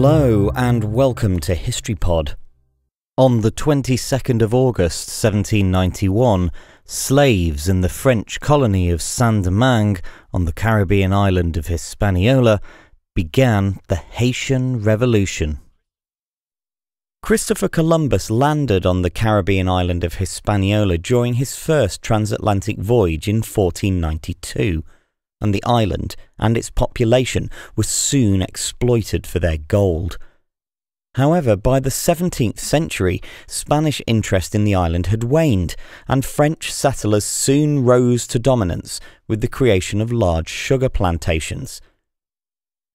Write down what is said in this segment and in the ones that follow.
Hello and welcome to HistoryPod. On the 22nd of August 1791, slaves in the French colony of Saint-Domingue on the Caribbean island of Hispaniola began the Haitian Revolution. Christopher Columbus landed on the Caribbean island of Hispaniola during his first transatlantic voyage in 1492, and the island and its population was soon exploited for their gold. However, by the 17th century, Spanish interest in the island had waned, and French settlers soon rose to dominance with the creation of large sugar plantations.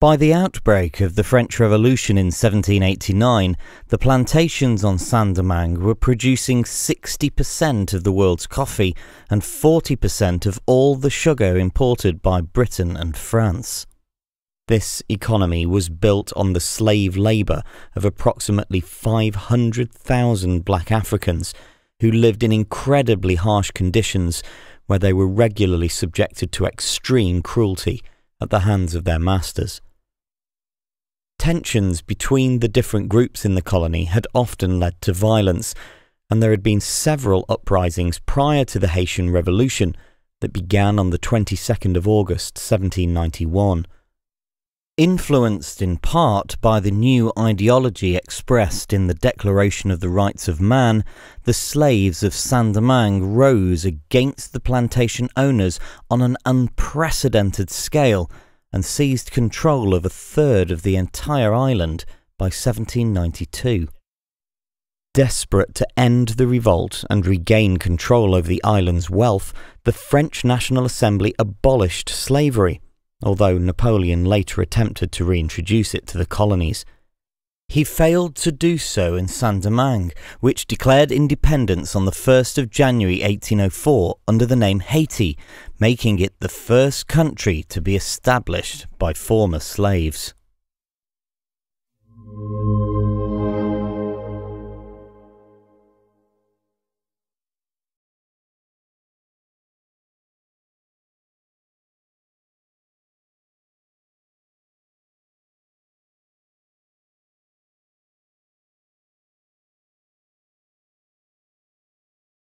By the outbreak of the French Revolution in 1789, the plantations on Saint-Domingue were producing 60% of the world's coffee and 40% of all the sugar imported by Britain and France. This economy was built on the slave labour of approximately 500,000 black Africans who lived in incredibly harsh conditions where they were regularly subjected to extreme cruelty at the hands of their masters. Tensions between the different groups in the colony had often led to violence, and there had been several uprisings prior to the Haitian Revolution that began on the 22nd of August 1791. Influenced in part by the new ideology expressed in the Declaration of the Rights of Man, the slaves of Saint-Domingue rose against the plantation owners on an unprecedented scale and seized control of a third of the entire island by 1792. Desperate to end the revolt and regain control over the island's wealth, the French National Assembly abolished slavery, although Napoleon later attempted to reintroduce it to the colonies. He failed to do so in Saint-Domingue, which declared independence on the 1st of January 1804 under the name Haiti, making it the first country to be established by former slaves.